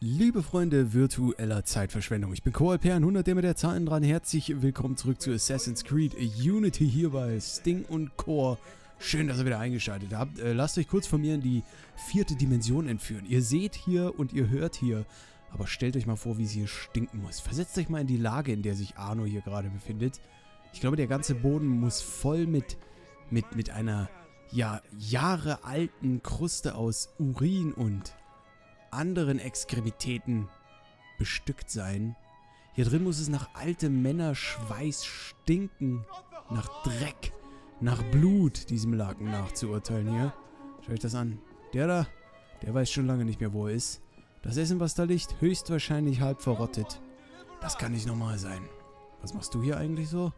Liebe Freunde virtueller Zeitverschwendung, ich bin CoreLP 100, der mit der Zahlen dran. Herzlich willkommen zurück zu Assassin's Creed Unity hier bei Sting und Core. Schön, dass ihr wieder eingeschaltet habt. Lasst euch kurz von mir in die vierte Dimension entführen. Ihr seht hier und ihr hört hier, aber stellt euch mal vor, wie es hier stinken muss. Versetzt euch mal in die Lage, in der sich Arno hier gerade befindet. Ich glaube, der ganze Boden muss voll mit einer, ja, jahrealten Kruste aus Urin und anderen Extremitäten bestückt sein. Hier drin muss es nach altem Männerschweiß stinken, nach Dreck, nach Blut, diesem Laken nachzuurteilen hier. Schaut euch das an. Der da, der weiß schon lange nicht mehr, wo er ist. Das Essen, was da liegt, höchstwahrscheinlich halb verrottet. Das kann nicht normal sein. Was machst du hier eigentlich so?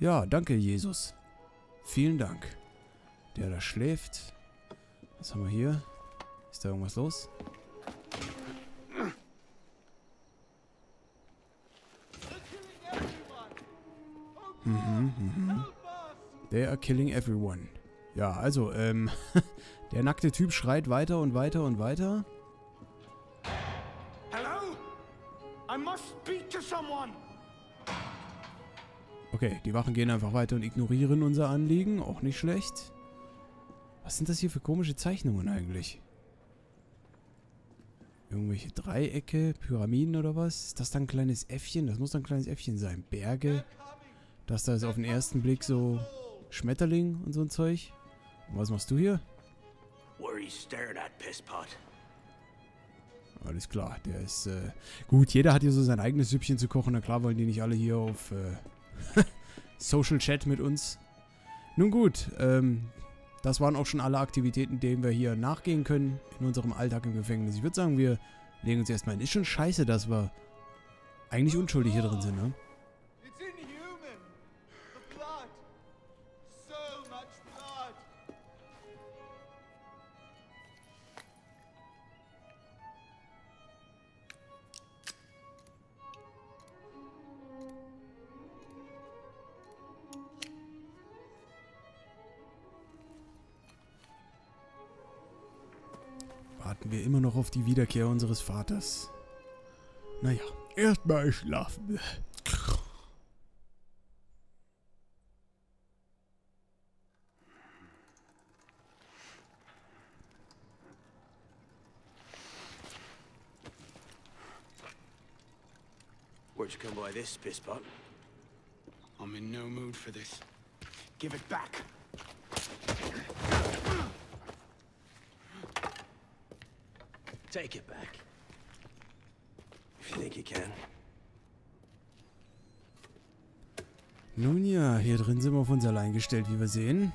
Ja, danke, Jesus. Vielen Dank. Der da schläft. Was haben wir hier? Ist da irgendwas los? They are killing everyone. Ja, also, der nackte Typ schreit weiter und weiter und weiter. Hello? I must speak to someone. Okay, die Wachen gehen einfach weiter und ignorieren unser Anliegen. Auch nicht schlecht. Was sind das hier für komische Zeichnungen eigentlich? Irgendwelche Dreiecke, Pyramiden oder was? Ist das dann ein kleines Äffchen? Das muss dann ein kleines Äffchen sein. Berge. Das da ist auf den ersten Blick so Schmetterling und so ein Zeug. Und was machst du hier? Alles klar, der ist... gut, jeder hat hier so sein eigenes Süppchen zu kochen. Na klar wollen die nicht alle hier auf Social Chat mit uns. Nun gut, das waren auch schon alle Aktivitäten, denen wir hier nachgehen können in unserem Alltag im Gefängnis. Ich würde sagen, wir legen uns erstmal hin. Ist schon scheiße, dass wir eigentlich unschuldig hier drin sind, ne? Warten wir immer noch auf die Wiederkehr unseres Vaters. Naja, erstmal schlafen. Where'd you come by this, pisspot? I'm in no mood for this. Give it back. Take it back. If you think you can. Nun ja, hier drin sind wir auf uns allein gestellt, wie wir sehen.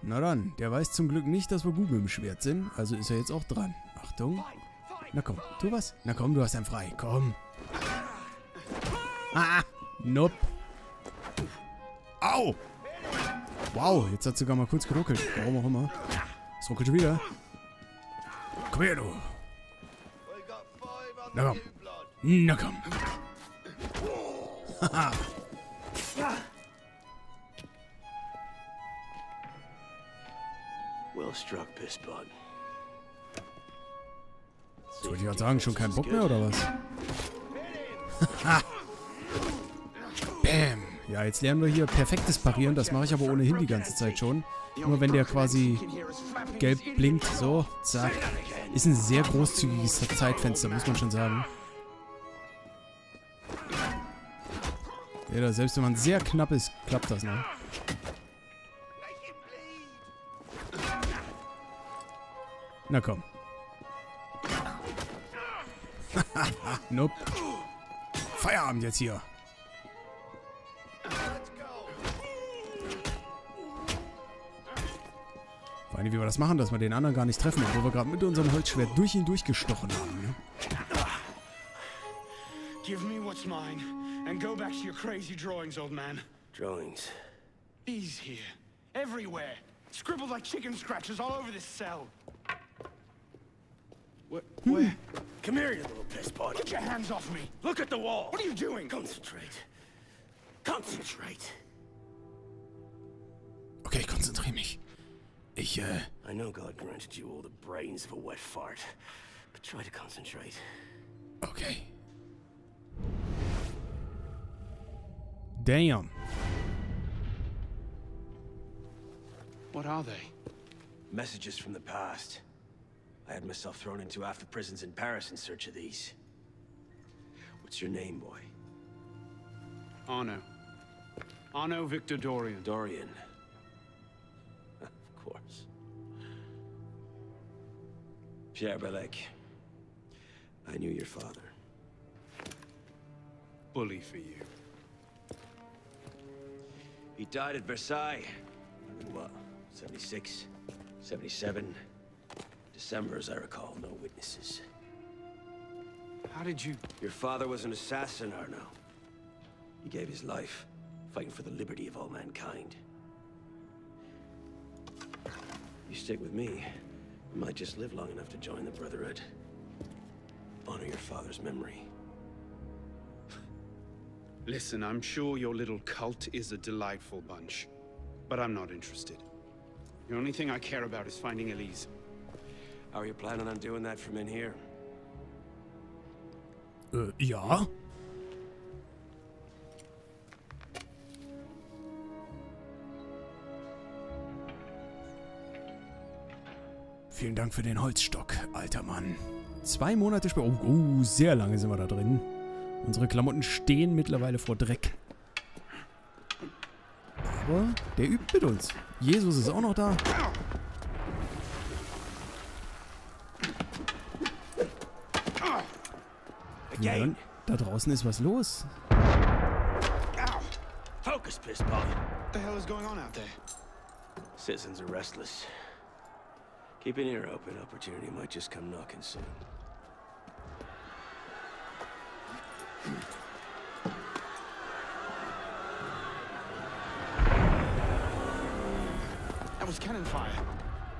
Na dann, der weiß zum Glück nicht, dass wir gut mit dem Schwert sind, also ist er jetzt auch dran. Achtung. Na komm, tu was. Na komm, du hast einen frei. Komm. Ah, nope. Au. Wow, jetzt hat sogar mal kurz geruckelt. Warum auch immer. Es ruckelt schon wieder. Komm her, du. Na komm. Na komm. Haha. Das wollte ich gerade sagen, schon keinen Bock mehr, oder was? Bam. Ja, jetzt lernen wir hier perfektes Parieren. Das mache ich aber ohnehin die ganze Zeit schon. Immer wenn der quasi gelb blinkt, so, zack. Ist ein sehr großzügiges Zeitfenster, muss man schon sagen. Ja, da, selbst wenn man sehr knapp ist, klappt das, ne? Na komm. Nope. Feierabend jetzt hier. Ich weiß nicht, wie wir das machen, dass wir den anderen gar nicht treffen, obwohl wir gerade mit unserem Holzschwert durch ihn durchgestochen haben. Ne? Give me what's mine and go back to your crazy drawings, old man. Drawings. These here, everywhere, scribbled like chicken scratches all over this cell. Where? Come here, you little piss boy. Get your hands off me. Look at the wall. What are you doing? Concentrate. Concentrate. Okay, konzentriere mich. Ich, I know God granted you all the brains of a wet fart, but try to concentrate. Okay. Damn. What are they? Messages from the past. I had myself thrown into after-prisons in Paris in search of these. What's your name, boy? Arno. Arno Victor Dorian. Dorian. Of course. Pierre Bellec. I knew your father. Bully for you. He died at Versailles. In what? 76? 77? December, as I recall, no witnesses. How did you... Your father was an assassin, Arno. He gave his life, fighting for the liberty of all mankind. You stick with me, you might just live long enough to join the Brotherhood. Honor your father's memory. Listen, I'm sure your little cult is a delightful bunch, but I'm not interested. The only thing I care about is finding Elise. How are you planning on doing that from in here? Ja? Vielen Dank für den Holzstock, alter Mann. 2 Monate später. Oh, sehr lange sind wir da drin. Unsere Klamotten stehen mittlerweile vor Dreck. Aber der übt mit uns. Jesus ist auch noch da. Ja, da draußen ist was los. Focus, pissball. What the hell is going on out there? Citizens are restless. Keep an ear open. Opportunity might just come knocking soon. That was cannon fire.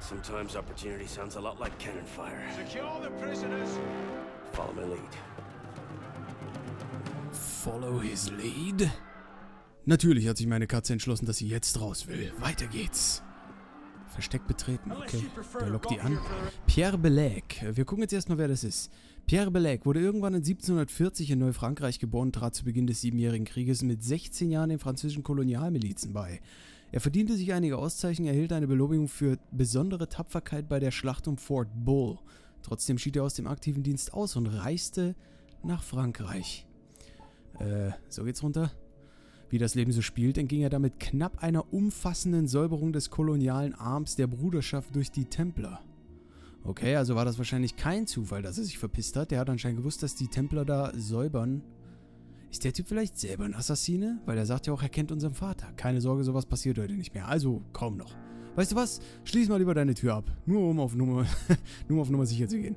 Sometimes opportunity sounds a lot like cannon fire. Secure the prisoners. Follow my lead. Follow his lead? Natürlich hat sich meine Katze entschlossen, dass sie jetzt raus will. Weiter geht's. Versteck betreten. Okay, da lockt die an. Pierre Bellec. Wir gucken jetzt erstmal, wer das ist. Pierre Bellec wurde irgendwann in 1740 in Neufrankreich geboren und trat zu Beginn des Siebenjährigen Krieges mit 16 Jahren den französischen Kolonialmilizen bei. Er verdiente sich einige Auszeichnungen, erhielt eine Belobigung für besondere Tapferkeit bei der Schlacht um Fort Bull. Trotzdem schied er aus dem aktiven Dienst aus und reiste nach Frankreich. So geht's runter. Wie das Leben so spielt, entging er damit knapp einer umfassenden Säuberung des kolonialen Arms der Bruderschaft durch die Templer. Okay, also war das wahrscheinlich kein Zufall, dass er sich verpisst hat. Der hat anscheinend gewusst, dass die Templer da säubern. Ist der Typ vielleicht selber ein Assassine? Weil er sagt ja auch, er kennt unseren Vater. Keine Sorge, sowas passiert heute nicht mehr. Also, kaum noch. Weißt du was? Schließ mal lieber deine Tür ab. Nur um auf Nummer, nur auf Nummer sicher zu gehen.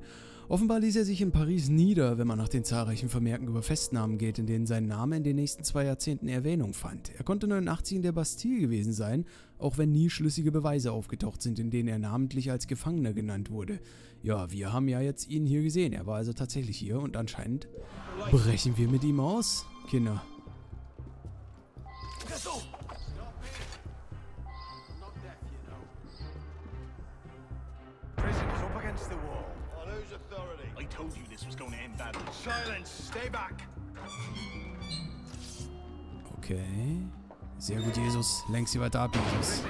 Offenbar ließ er sich in Paris nieder, wenn man nach den zahlreichen Vermerken über Festnahmen geht, in denen sein Name in den nächsten 2 Jahrzehnten Erwähnung fand. Er konnte 89 in der Bastille gewesen sein, auch wenn nie schlüssige Beweise aufgetaucht sind, in denen er namentlich als Gefangener genannt wurde. Ja, wir haben ja jetzt ihn hier gesehen. Er war also tatsächlich hier und anscheinend brechen wir mit ihm aus, Kinder. Okay. Sehr gut, Jesus. Lenk sie weiter ab, Jesus.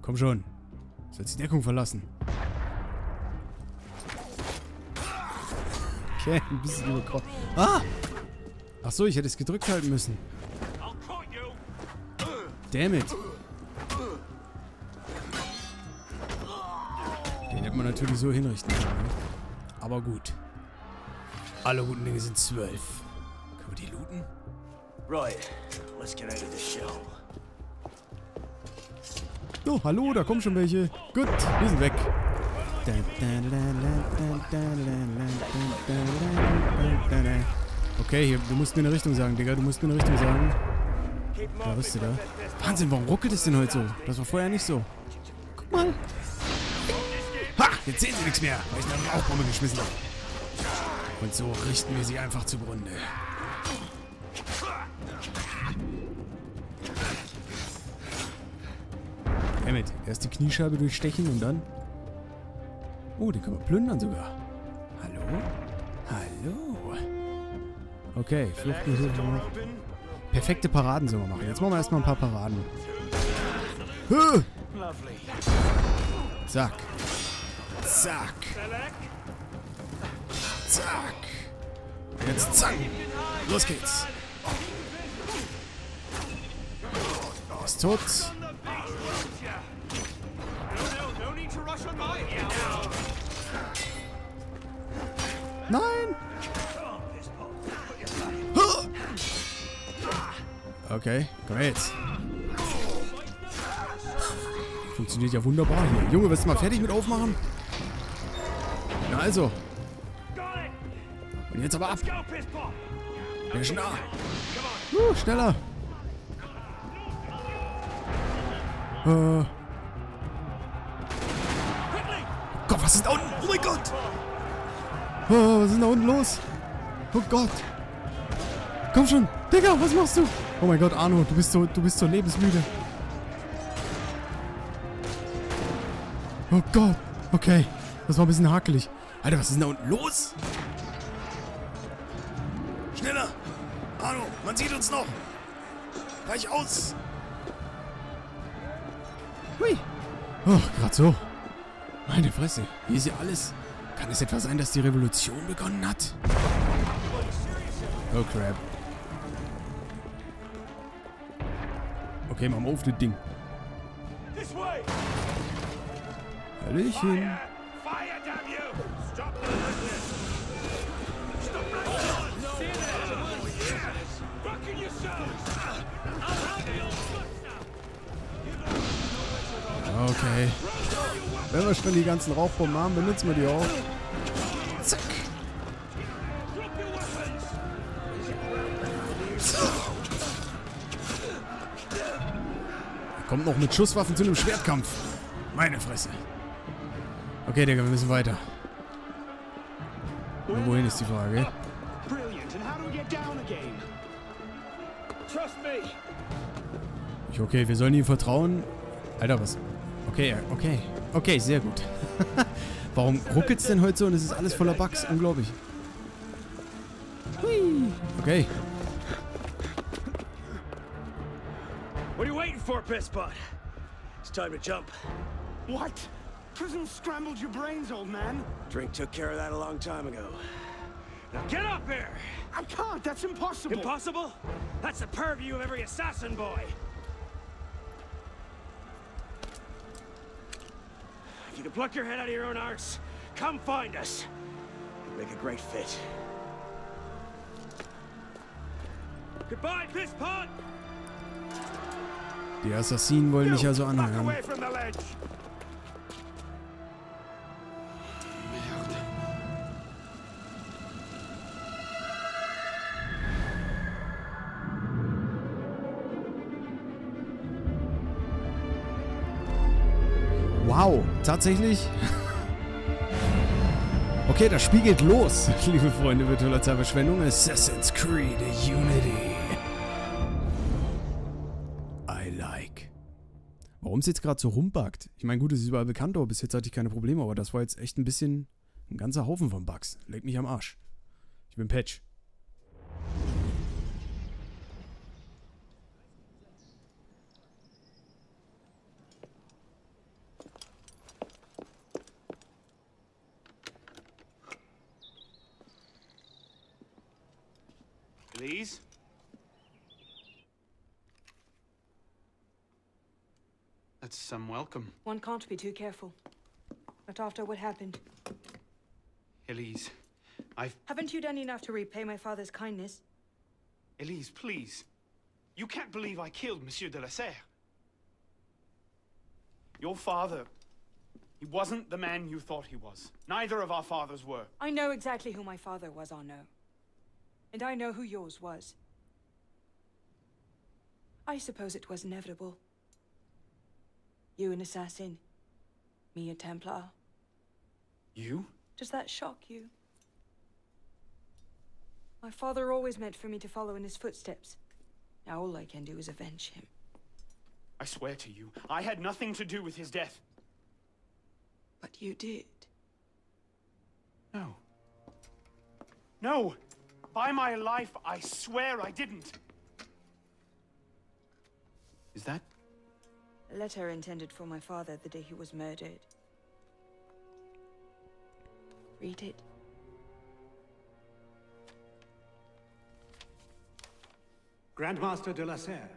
Komm schon. Sollst die Deckung verlassen. Okay, ein bisschen überkommen. Ah! Ach so, ich hätte es gedrückt halten müssen. Damn it. Den hätte man natürlich so hinrichten können. Aber gut. Alle guten Dinge sind 12. Können wir die looten? Right. Let's get out of this shell. Oh, hallo, da kommen schon welche. Gut, wir sind weg. Okay, hier, du musst mir eine Richtung sagen, Digga. Du musst mir eine Richtung sagen. Da bist du da. Wahnsinn, warum ruckelt es denn heute so? Das war vorher nicht so. Guck mal. Ha! Jetzt sehen sie nichts mehr, weil ich da eine Rauchbombe geschmissen habe. Und so richten wir sie einfach zugrunde. Dammit. Erst die Kniescheibe durchstechen und dann... Oh, den können wir plündern sogar. Hallo? Hallo? Okay, Fluchten hier. Perfekte Paraden sollen wir machen. Jetzt machen wir erstmal ein paar Paraden. Huh! Zack. Zack. Zack. Und jetzt zack. Los geht's. Ist tot. Nein. Huh! Okay, komm her jetzt. Funktioniert ja wunderbar hier. Junge, willst du mal fertig mit aufmachen? Na also. Und jetzt aber ab. Ja, schneller. Schneller. Gott, was ist da unten? Oh mein Gott. Was ist denn da unten los? Oh Gott. Komm schon. Digga, was machst du? Oh mein Gott, Arno, du bist so lebensmüde. Oh Gott. Okay. Das war ein bisschen hakelig. Alter, was ist denn da unten los? Schneller! Arno, man sieht uns noch! Reich aus! Hui! Oh, gerade so. Meine Fresse, hier ist ja alles. Kann es etwa sein, dass die Revolution begonnen hat? Oh, crap. Okay, machen wir auf das Ding. Hallöchen. Okay. Wenn wir schon die ganzen Rauchbomben haben, benutzen wir die auch. Zack. Kommt noch mit Schusswaffen zu einem Schwertkampf. Meine Fresse. Okay, Digga, wir müssen weiter. Nur wohin ist die Frage? Okay, wir sollen ihm vertrauen. Alter, was? Okay, okay. Okay, sehr gut. Warum ruckelt's denn heute so und es ist alles voller Bugs? Unglaublich. Hui. Okay. What are you waiting for, Pissbot? It's time to jump. What? Prison scrambled your brains, old man. Drink took care of that a long time ago. Now get up here! I can't, that's impossible! Impossible? That's the purview of every assassin boy! If you can pluck your head out of your own arse, come find us! You'd make a great fit. Goodbye, Pisspot! Die Assassinen wollen mich also anhören. Wow, tatsächlich? Okay, das Spiel geht los, liebe Freunde virtueller Zeitverschwendung. Assassin's Creed Unity. I like. Warum es jetzt gerade so rumbuggt? Ich meine, gut, es ist überall bekannt, aber bis jetzt hatte ich keine Probleme. Aber das war jetzt echt ein bisschen ein ganzer Haufen von Bugs. Leck mich am Arsch. Ich bin Patch. Please? That's some welcome. One can't be too careful. Not after what happened. Elise, I've... Haven't you done enough to repay my father's kindness? Elise, please. You can't believe I killed Monsieur de la Serre. Your father... He wasn't the man you thought he was. Neither of our fathers were. I know exactly who my father was, Arno. And I know who yours was. I suppose it was inevitable. You an assassin. Me a Templar. You? Does that shock you? My father always meant for me to follow in his footsteps. Now all I can do is avenge him. I swear to you, I had nothing to do with his death. But you did. No. No! By my life, I swear I didn't! Is that? A letter intended for my father the day he was murdered. Read it. Grandmaster de la Serre,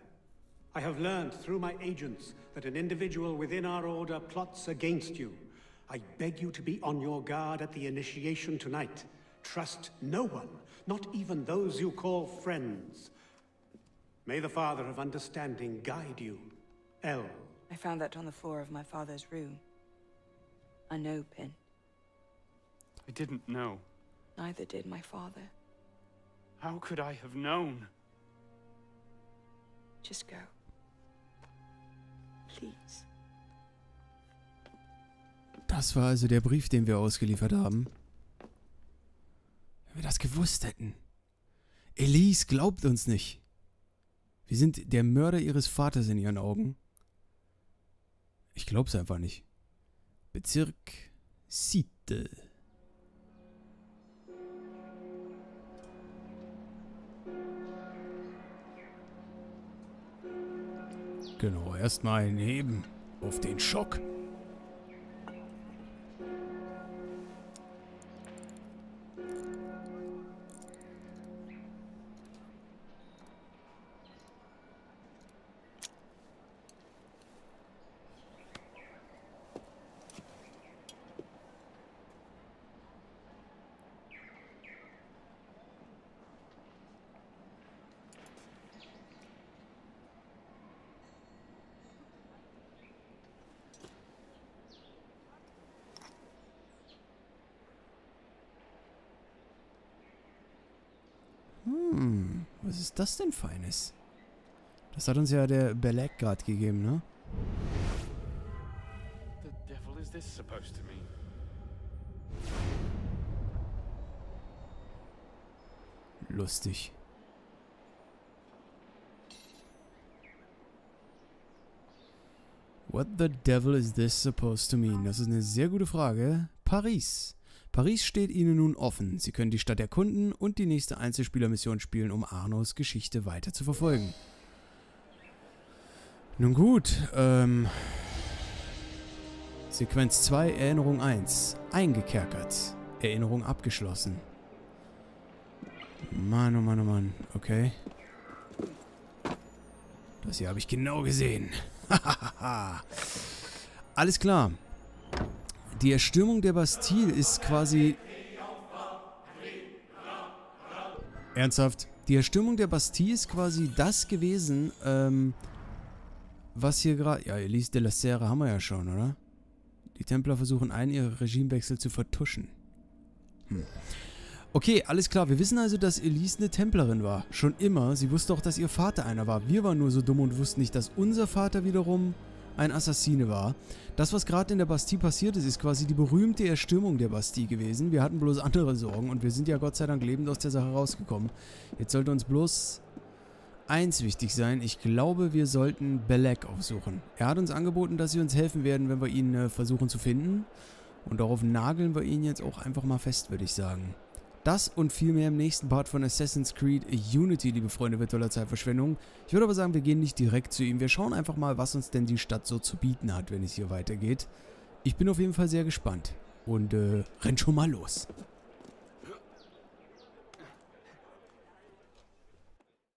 I have learned through my agents that an individual within our order plots against you. I beg you to be on your guard at the initiation tonight. Trust no one, not even those you call friends. May the Father of Understanding guide you. L. I found that on the floor of my father's room. Unopened. I didn't know. Neither did my father. How could I have known? Just go. Please. Das war also der Brief, den wir ausgeliefert haben. Wenn wir das gewusst hätten. Elise glaubt uns nicht. Wir sind der Mörder ihres Vaters in ihren Augen. Ich glaub's einfach nicht. Bezirk Siete. Genau, erstmal ein Heben auf den Schock. Was ist das denn Feines? Das hat uns ja der Bellec gerade gegeben, ne? Lustig. What the devil is this supposed to mean? Das ist eine sehr gute Frage. Paris. Paris steht Ihnen nun offen. Sie können die Stadt erkunden und die nächste Einzelspielermission spielen, um Arnos Geschichte weiter zu verfolgen. Nun gut, Sequenz 2, Erinnerung 1. Eingekerkert. Erinnerung abgeschlossen. Mann, oh Mann, oh Mann. Okay. Das hier habe ich genau gesehen. Hahaha. Alles klar. Die Erstürmung der Bastille ist quasi... Ernsthaft? Die Erstürmung der Bastille ist quasi das gewesen, was hier gerade... Ja, Elise de la Serre haben wir ja schon, oder? Die Templer versuchen einen ihrer Regimewechsel zu vertuschen. Hm. Okay, alles klar. Wir wissen also, dass Elise eine Templerin war. Schon immer. Sie wusste auch, dass ihr Vater einer war. Wir waren nur so dumm und wussten nicht, dass unser Vater wiederum... ein Assassine war. Das, was gerade in der Bastille passiert ist, ist quasi die berühmte Erstürmung der Bastille gewesen. Wir hatten bloß andere Sorgen und wir sind ja Gott sei Dank lebend aus der Sache rausgekommen. Jetzt sollte uns bloß eins wichtig sein. Ich glaube, wir sollten Bellec aufsuchen. Er hat uns angeboten, dass sie uns helfen werden, wenn wir ihn versuchen zu finden. Und darauf nageln wir ihn jetzt auch einfach mal fest, würde ich sagen. Das und viel mehr im nächsten Part von Assassin's Creed Unity, liebe Freunde virtueller Zeitverschwendung. Ich würde aber sagen, wir gehen nicht direkt zu ihm. Wir schauen einfach mal, was uns denn die Stadt so zu bieten hat, wenn es hier weitergeht. Ich bin auf jeden Fall sehr gespannt und renn schon mal los.